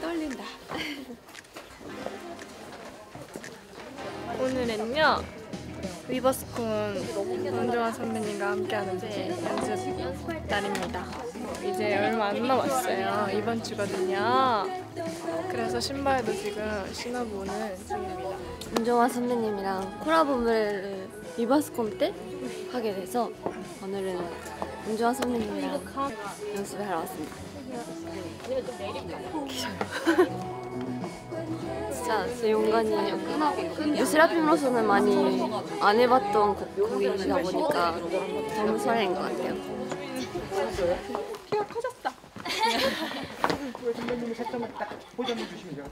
떨린다. 오늘은요, 위버스콘 원조환 선배님과 함께하는 연습 날입니다. 이제 얼마 안 남았어요. 이번 주거든요. 그래서 신발도 지금 신어보는 중입니다. 원조환 선배님이랑 콜라보를 위버스콘 때 하게 돼서 오늘은 원조환 선배님이랑 연습을 하러 왔습니다. 진짜 용관이 LESSERAFIM으로서는 많이 안 해봤던 곡이시다 보니까 너무 설레인 것 같아요. 키가 커졌다. 선배님이 살짝만 딱 포즈 한번 주시면 돼요.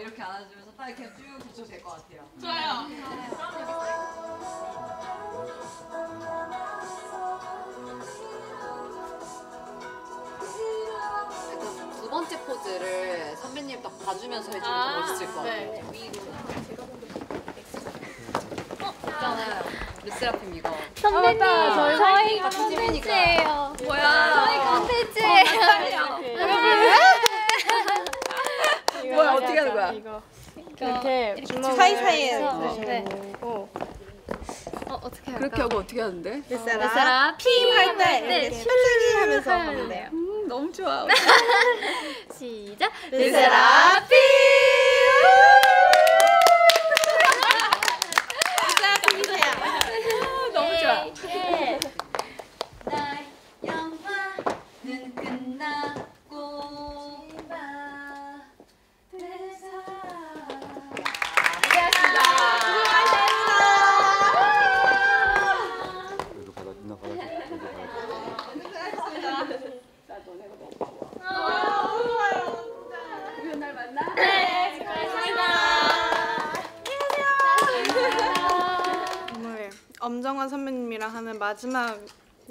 이렇게 안아주면서 딱 이렇게 쭉 붙여도 될 것 같아요. 좋아요. 약간 두 번째 포즈를 선배님 딱 봐주면서 해주면 더 멋있을 것 같아요. 네. 위로. 있잖아요. LESSERAFIM 이거. 선배님, 저희 컨텐츠예요. 뭐야? 저희 컨텐츠예요. 뭐야, 어떻게 하는 거야? 이거. 이렇게 사이사이에 넣으시고. 어떻게 할까? 그렇게 하고 어떻게 하는데? LESSERAFIM 할 때 슈팅이 하면서 하면 돼요. 너무 좋아. 시작! LESSERAFIM! LESSERAFIM! 너무 좋아. 날 영화는 끝나고 엄정환 선배님이랑 하는 마지막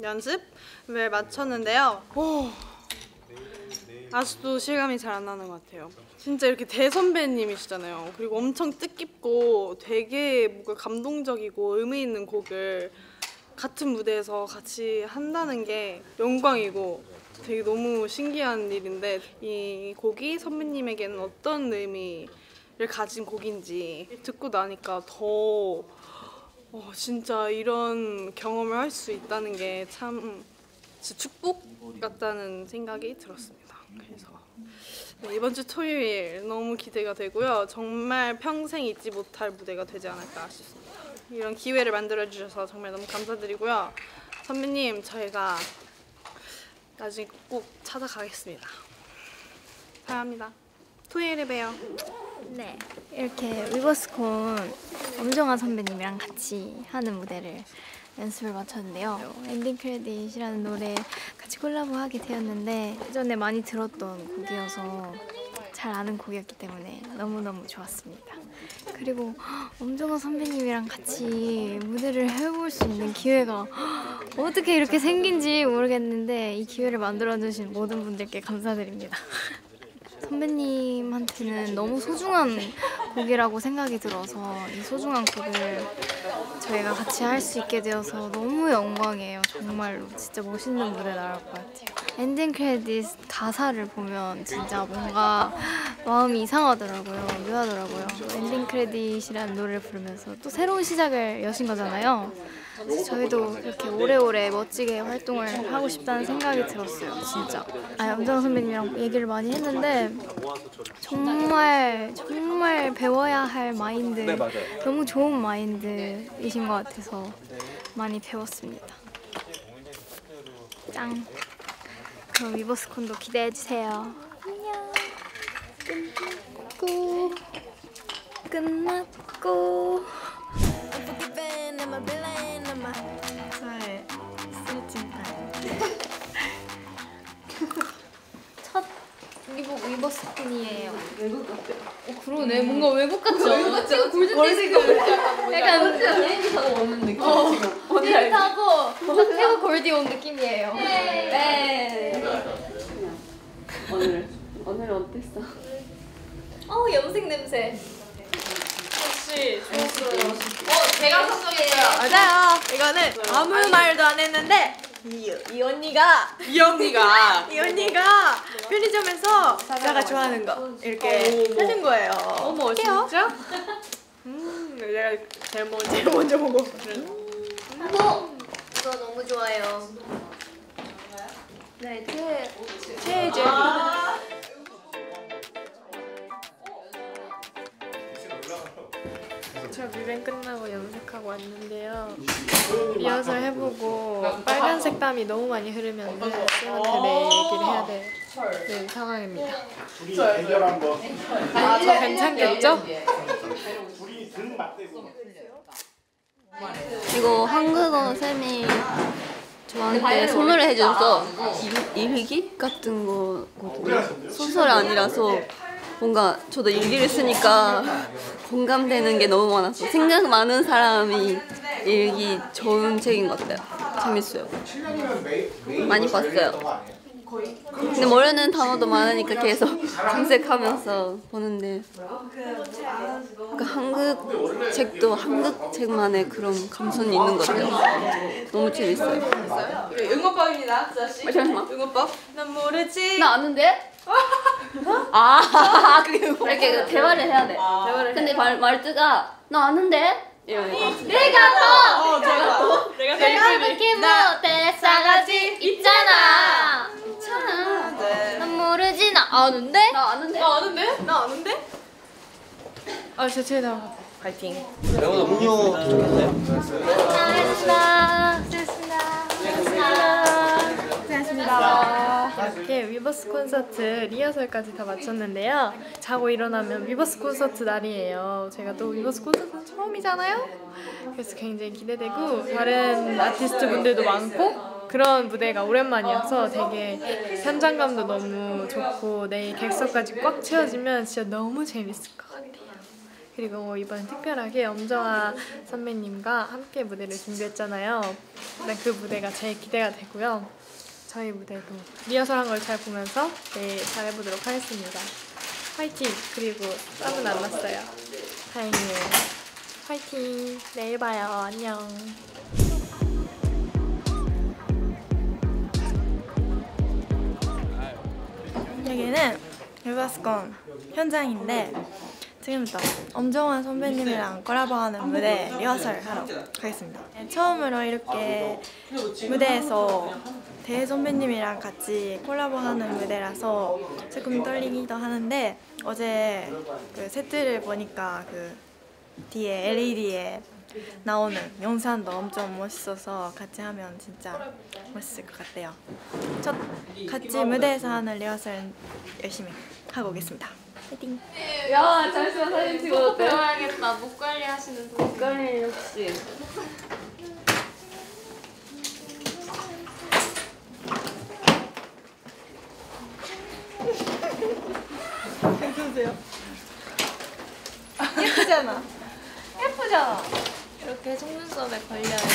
연습을 마쳤는데요. 오, 아직도 실감이 잘 안 나는 것 같아요. 진짜 이렇게 대선배님이시잖아요. 그리고 엄청 뜻깊고 되게 뭔가 감동적이고 의미 있는 곡을 같은 무대에서 같이 한다는 게 영광이고 되게 너무 신기한 일인데, 이 곡이 선배님에게는 어떤 의미를 가진 곡인지 듣고 나니까 더 진짜 이런 경험을 할 수 있다는 게 참 축복 같다는 생각이 들었습니다. 그래서 이번 주 토요일 너무 기대가 되고요. 정말 평생 잊지 못할 무대가 되지 않을까 싶습니다. 이런 기회를 만들어주셔서 정말 너무 감사드리고요. 선배님, 저희가 나중에 꼭 찾아가겠습니다. 사랑합니다. 토요일에 봬요. 네, 이렇게 위버스콘 엄정환 선배님이랑 같이 하는 무대를 연습을 마쳤는데요. 엔딩 크레딧이라는 노래 같이 콜라보하게 되었는데 예전에 많이 들었던 곡이어서 잘 아는 곡이었기 때문에 너무너무 좋았습니다. 그리고 엄정환 선배님이랑 같이 무대를 해볼 수 있는 기회가 어떻게 이렇게 생긴지 모르겠는데 이 기회를 만들어주신 모든 분들께 감사드립니다. 선배님한테는 너무 소중한 곡이라고 생각이 들어서 이 소중한 곡을 저희가 같이 할 수 있게 되어서 너무 영광이에요. 정말로 진짜 멋있는 무대 나올 것 같아요. 엔딩 크레딧 가사를 보면 진짜 뭔가 마음이 이상하더라고요. 묘하더라고요. 엔딩 크레딧이라는 노래를 부르면서 또 새로운 시작을 여신 거잖아요. 저희도 이렇게 오래오래 멋지게 활동을 하고 싶다는 생각이 들었어요. 진짜 엄정환 선배님이랑 얘기를 많이 했는데 정말 정말 배워야 할 마인드, 너무 좋은 마인드이신 것 같아서 많이 배웠습니다. 짱! 그럼 위버스콘도 기대해주세요. 안녕. 끝났고 저의 스트레칭 타임. 첫 위버스콘이에요. 외국 같아. 그러네. 뭔가 외국 같죠? 외국 같죠? 골든디스크 약간 비행기 타고 오는 느낌. 비행기 타고 태국 골디 온 느낌이에요. 네. 오늘 어땠어? 염색 냄새. 역시 좋았어요. 제가 선정했어요. 맞아요. 이거는 아무 말도 안 했는데 이 언니가 편의점에서 내가 좋아하는 거 이렇게 사준 거예요. 어머 진짜? 내가 제일 먼저 보고. 어머 이거 너무 좋아요. 네, 최애 젤리. 저 뮤뱅 끝나고 염색하고 왔는데요. 리허설 해보고 빨간색 땀이 너무 많이 흐르면 쌤한테 얘기를 해야 되는 상황입니다. 아, 저 괜찮겠죠? 이거 한국어 쌤이 저한테 선물을 해줘서 일기 같은 거 소설이 아니라서 뭔가 저도 일기를 쓰니까 공감되는 게 너무 많았어. 생각 많은 사람이 일기 좋은 책인 것 같아요. 재밌어요. 많이 봤어요. 근데 모르는 단어도 많으니까 계속 검색하면서 보는데 그러니까 한국 책도 한국 책만의 그런 감성이 있는 것 같아요. 너무 재밌어요. 응어법입니다. 잠시만. 응어법? 난 모르지. 나 아는데? 아, 그게 이렇게 대화를 해야 돼. 대화를 근데 말투가 나 아는데? 내가 느낌으로 대사가지 있잖아. 난 모르지. 나 아는데? 나 아는데? 아, 제 최애 나온 것 같아. 파이팅. 여러분 음료 드셨어요? 수고하셨습니다. 이렇게 위버스 콘서트 리허설까지 다 마쳤는데요. 자고 일어나면 위버스 콘서트 날이에요. 제가 또 위버스 콘서트는 처음이잖아요. 그래서 굉장히 기대되고 다른 아티스트 분들도 많고 그런 무대가 오랜만이어서 되게 현장감도 너무 좋고 내일 객석까지 꽉 채워지면 진짜 너무 재밌을 것 같아요. 그리고 이번에 특별하게 엄정화 선배님과 함께 무대를 준비했잖아요. 일단 그 무대가 제일 기대가 되고요. 저희 무대도 리허설한 걸 잘 보면서 내일 잘해보도록 하겠습니다. 화이팅! 그리고 땀은 안 났어요. 다행이에요. 화이팅! 내일 봐요. 안녕. 여기는 웨버스콘 현장인데 지금부터 엄정화 선배님이랑 콜라보하는 무대 리허설 하러 가겠습니다. 처음으로 이렇게 무대에서 대혜 선배님이랑 같이 콜라보하는 무대라서 조금 떨리기도 하는데 어제 그 세트를 보니까 그 뒤에 LED에 나오는 영상도 엄청 멋있어서 같이 하면 진짜 멋있을 것 같아요. 첫 같이 무대에서 하는 리허설 열심히 하고 오겠습니다. 화이팅! 야, 잠시만 사진 찍어도 돼요? 배워야겠다. 목 관리 하시는 분. 목 관리 역시. 괜찮으세요? 예쁘잖아. 예쁘죠? 이렇게 속눈썹에 걸려요.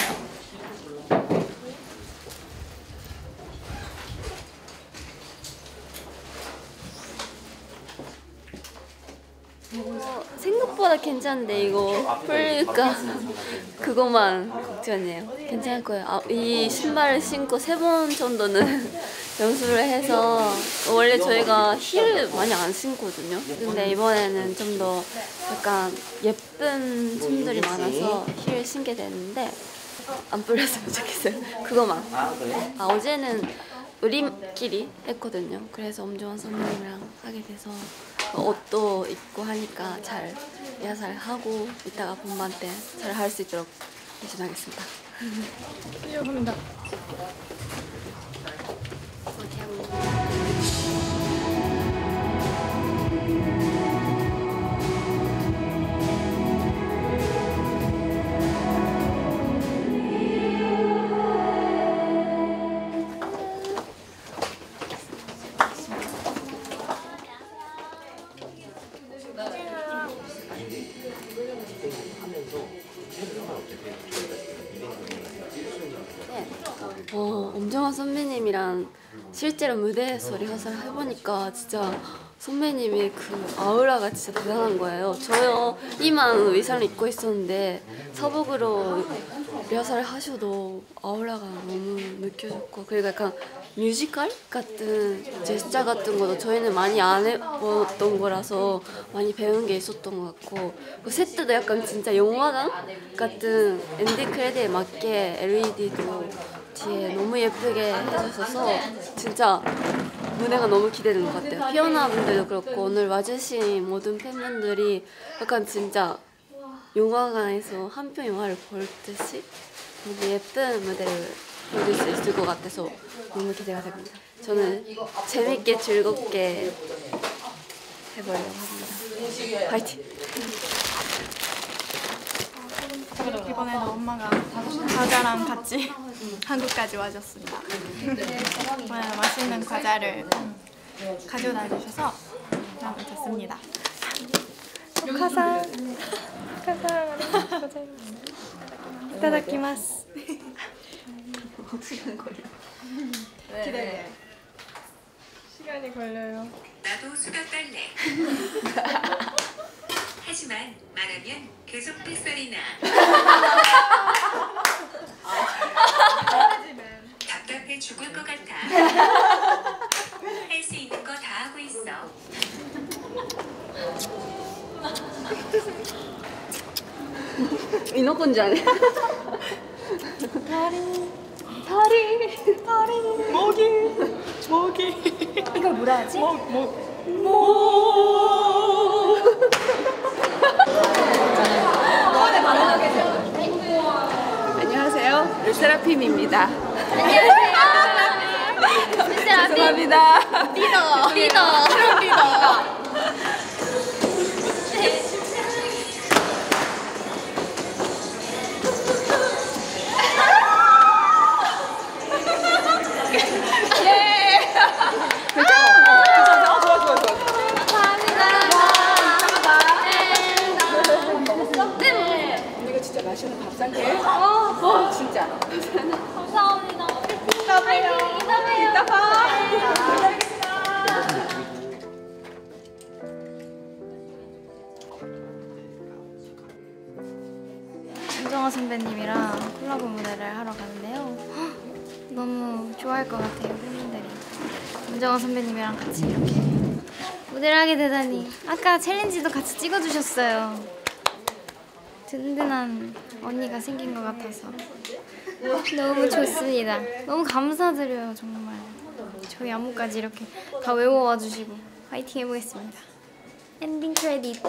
생각보다 괜찮은데 이거 풀릴까 그거만 걱정이에요. 괜찮을 거예요. 아, 이 신발을 신고 3번 정도는 연습을 해서 원래 저희가 힐을 많이 안 신거든요. 근데 이번에는 좀 더 약간 예쁜 춤들이 많아서 힐을 신게 되는데 안 풀렸으면 좋겠어요. 그거만. 아, 어제는 우리끼리 했거든요. 그래서 엄지원 선배님이랑 하게 돼서 옷도 입고 하니까 잘 리허설하고 이따가 본반 때 잘 할 수 있도록 조심하겠습니다. 감사합니다. 선배님이랑 실제로 무대에서 리허설 해보니까 진짜 선배님의 그 아우라가 진짜 대단한 거예요. 저요 이만 의상을 입고 있었는데 사복으로 리허설을 하셔도 아우라가 너무 느껴졌고, 그리고 약간 뮤지컬 같은 제스처 같은 것도 저희는 많이 안 해봤던 거라서 많이 배운 게 있었던 것 같고, 그 세트도 약간 진짜 영화관 같은 엔딩 크레딧에 맞게 LED도 뒤에 너무 예쁘게 해주셔서 진짜 무대가 너무 기대되는 것 같아요. 피어나 분들도 그렇고 오늘 와주신 모든 팬분들이 약간 진짜 영화관에서 한 편 영화를 볼 듯이 너무 예쁜 무대를 보실 수 있을 것 같아서 너무 기대가 됩니다. 저는 재밌게 즐겁게 해보려고 합니다. 파이팅! 이번에는 엄마가 과자랑 같이 한국까지 와줬습니다. 이번에는 맛있는 과자를 가져다 주셔서 마음에 들었습니다. 과자! 과자! 이따다키마스! 시간 걸려. 기다려. 시간이 걸려요. 나도 수다 떨래. 하지만 말하면 계속 뱃살이 나. 답답해 죽을 것 같아. 할 수 있는 거 다 하고 있어. 이노콘 자네. 다리. 다리 모기 이거 뭐라 하지? 모 안녕하세요, 르세라핌입니다. 안녕하세요, 르세라핌. 죄송합니다. 리더 맛있는 밥 산게? 진짜. 감사합니다. 이따 봐요. 이따 봐. 김정아 선배님이랑 콜라보 무대를 하러 가는데요. 너무 좋아할 것 같아요, 팬분들이. 김정아 선배님이랑 같이 이렇게 무대를 하게 되다니. 아까 챌린지도 같이 찍어주셨어요. 든든한 언니가 생긴 것 같아서 너무 좋습니다. 너무 감사드려요, 정말. 저희 안무까지 이렇게 다 외워와 주시고 파이팅 해보겠습니다. 엔딩 크레딧.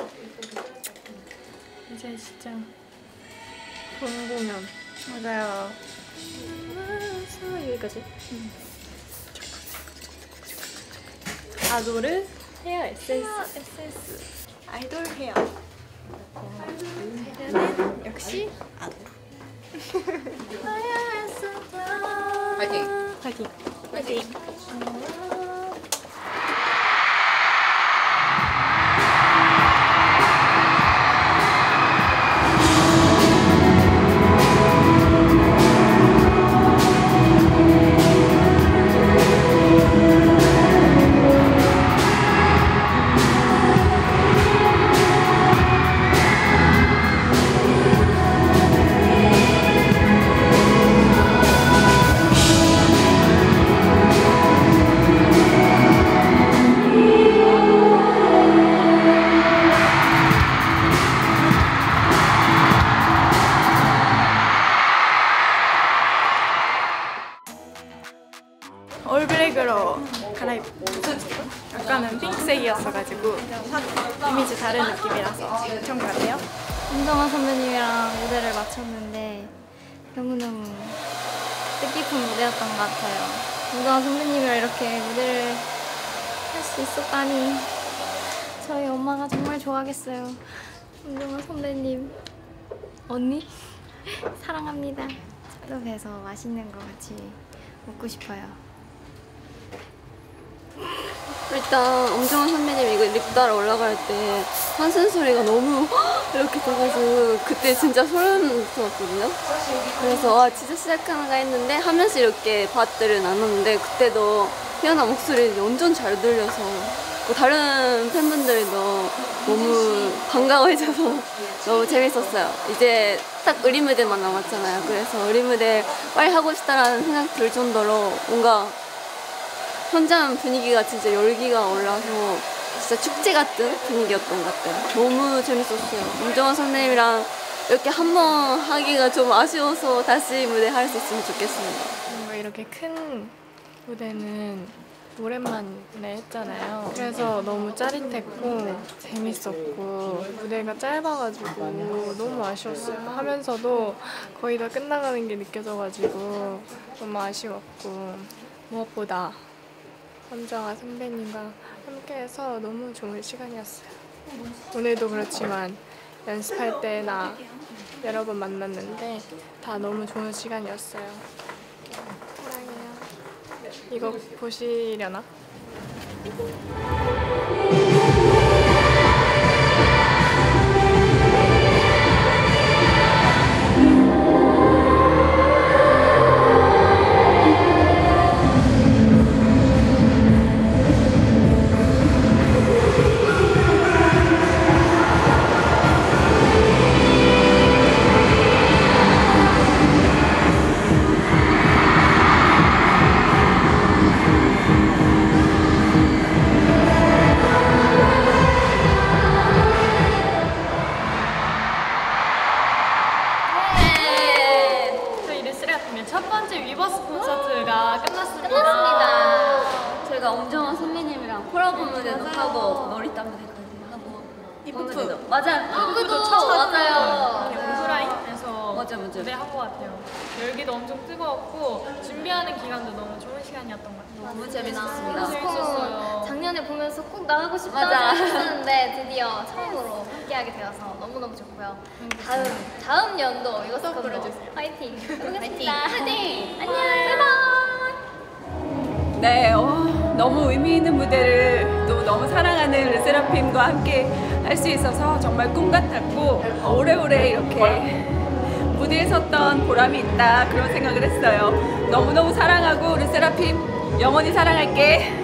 이제 진짜 본 공연. 맞아요. 여기까지. 아돌을 헤어 SS. 아이돌 헤어. 역시 파이팅! 파이팅! 파이팅! 올블랙으로 갈아입고 아까는 핑크색이었어가지고 이미지 다른 느낌이라서 괜찮은 것 같아요. 김정아 선배님이랑 무대를 마쳤는데 너무너무 뜻깊은 무대였던 것 같아요. 김정아 선배님이랑 이렇게 무대를 할 수 있었다니 저희 엄마가 정말 좋아하겠어요. 김정아 선배님, 언니 사랑합니다. 또 뵈서 맛있는 거 같이 먹고 싶어요. 우리 일단 엄정원 선배님 이거 립 달아 올라갈 때 환승 소리가 너무 이렇게 떠가지고 그때 진짜 소름 돋았거든요. 그래서 와 진짜 시작하는가 했는데 하면서 이렇게 밭들을 나눴는데 그때도 희연아 목소리 완전 잘 들려서 다른 팬분들도 너무 반가워해줘서 너무 재밌었어요. 이제 딱 의리 무대만 남았잖아요. 그래서 의리 무대 빨리 하고 싶다라는 생각 들 정도로 뭔가 현장 분위기가 진짜 열기가 올라서 진짜 축제 같은 분위기였던 것 같아요. 너무 재밌었어요. 엄정원 선배님이랑 이렇게 한번 하기가 좀 아쉬워서 다시 무대 할 수 있으면 좋겠습니다. 뭔가 이렇게 큰 무대는 오랜만에 했잖아요. 그래서 너무 짜릿했고 재밌었고 무대가 짧아가지고 너무 아쉬웠어요. 하면서도 거의 다 끝나가는 게 느껴져가지고 너무 아쉬웠고 무엇보다 엄정아 선배님과 함께해서 너무 좋은 시간이었어요. 오늘도 그렇지만 연습할 때나 여러 번 만났는데 다 너무 좋은 시간이었어요. 사랑해요. 이거 보시려나? 첫 번째 위버스 콘서트가 끝났습니다. 저희가 엄정원 선배님이랑 코라보 무대도 하고 머리땀 무대까지 하고 이쁘도 맞아요. 이쁘도 처음 맞아요. 오프라인에서 무대하고 왔대요. 열기도 엄청 뜨거웠고 준비하는 기간도 너무 좋은 시간이었던 것 같아요. 너무 재밌었습니다. 너무 재밌었어요. 작년에 보면서 꼭 나가고 싶다고 했었는데 드디어 처음으로 함께하게 되어서 너무너무 좋고요. 다음 연도 이것도 불러주세요. 파이팅! 파이팅! 파이팅! 안녕! 바이바이! 네, 너무 의미 있는 무대를 또 너무 사랑하는 르세라핌과 함께 할 수 있어서 정말 꿈 같았고 오래오래 이렇게 무대에 섰던 보람이 있다 그런 생각을 했어요. 너무너무 사랑하고 르세라핌 영원히 사랑할게!